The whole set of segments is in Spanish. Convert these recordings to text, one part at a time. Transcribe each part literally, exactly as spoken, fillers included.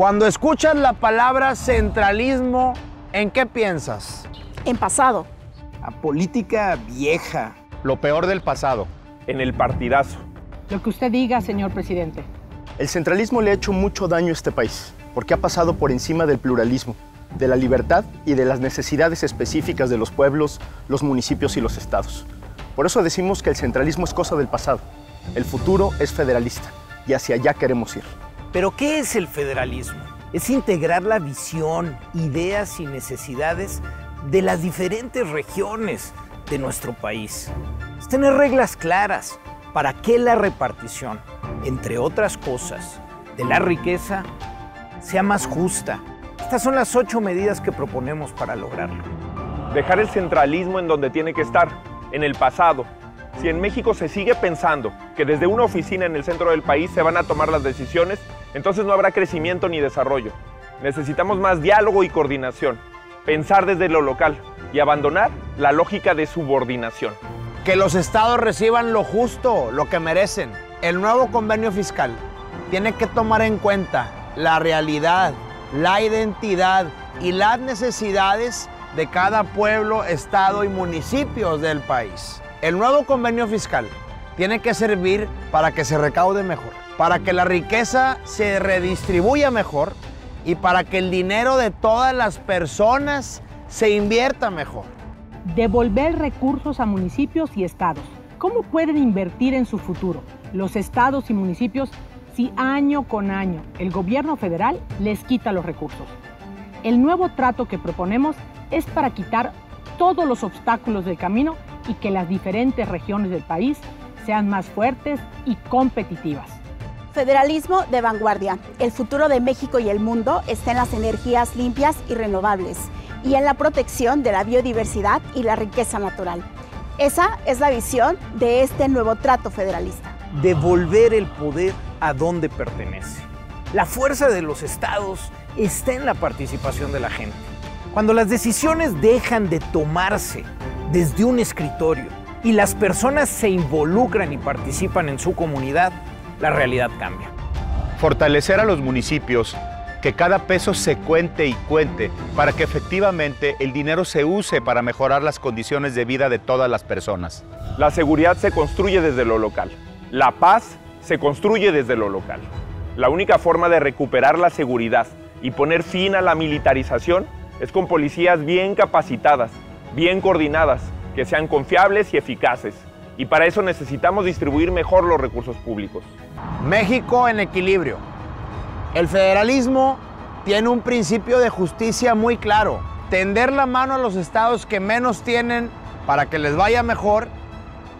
Cuando escuchas la palabra centralismo, ¿en qué piensas? En pasado. A política vieja. Lo peor del pasado. En el partidazo. Lo que usted diga, señor presidente. El centralismo le ha hecho mucho daño a este país, porque ha pasado por encima del pluralismo, de la libertad y de las necesidades específicas de los pueblos, los municipios y los estados. Por eso decimos que el centralismo es cosa del pasado. El futuro es federalista y hacia allá queremos ir. ¿Pero qué es el federalismo? Es integrar la visión, ideas y necesidades de las diferentes regiones de nuestro país. Es tener reglas claras para que la repartición, entre otras cosas, de la riqueza sea más justa. Estas son las ocho medidas que proponemos para lograrlo. Dejar el centralismo en donde tiene que estar, en el pasado. Si en México se sigue pensando que desde una oficina en el centro del país se van a tomar las decisiones, entonces no habrá crecimiento ni desarrollo. Necesitamos más diálogo y coordinación, pensar desde lo local y abandonar la lógica de subordinación. Que los estados reciban lo justo, lo que merecen. El nuevo convenio fiscal tiene que tomar en cuenta la realidad, la identidad y las necesidades de cada pueblo, estado y municipios del país. El nuevo convenio fiscal tiene que servir para que se recaude mejor, para que la riqueza se redistribuya mejor y para que el dinero de todas las personas se invierta mejor. Devolver recursos a municipios y estados. ¿Cómo pueden invertir en su futuro los estados y municipios si año con año el gobierno federal les quita los recursos? El nuevo trato que proponemos es para quitar todos los obstáculos del camino y que las diferentes regiones del país sean más fuertes y competitivas. Federalismo de vanguardia. El futuro de México y el mundo está en las energías limpias y renovables y en la protección de la biodiversidad y la riqueza natural. Esa es la visión de este nuevo trato federalista. Devolver el poder a donde pertenece. La fuerza de los estados está en la participación de la gente. Cuando las decisiones dejan de tomarse desde un escritorio y las personas se involucran y participan en su comunidad, la realidad cambia. Fortalecer a los municipios, que cada peso se cuente y cuente para que efectivamente el dinero se use para mejorar las condiciones de vida de todas las personas. La seguridad se construye desde lo local. La paz se construye desde lo local. La única forma de recuperar la seguridad y poner fin a la militarización es con policías bien capacitadas, bien coordinadas, que sean confiables y eficaces. Y para eso necesitamos distribuir mejor los recursos públicos. México en equilibrio. El federalismo tiene un principio de justicia muy claro. Tender la mano a los estados que menos tienen para que les vaya mejor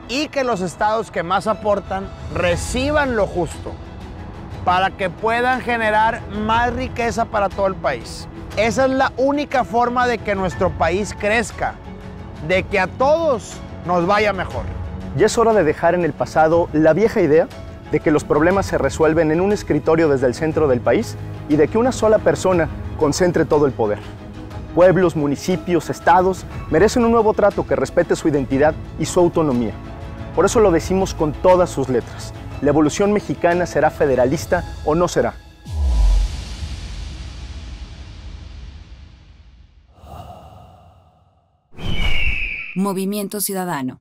y que los estados que más aportan reciban lo justo para que puedan generar más riqueza para todo el país. Esa es la única forma de que nuestro país crezca, de que a todos nos vaya mejor. Ya es hora de dejar en el pasado la vieja idea de que los problemas se resuelven en un escritorio desde el centro del país y de que una sola persona concentre todo el poder. Pueblos, municipios, estados merecen un nuevo trato que respete su identidad y su autonomía. Por eso lo decimos con todas sus letras. La evolución mexicana será federalista o no será. Movimiento Ciudadano.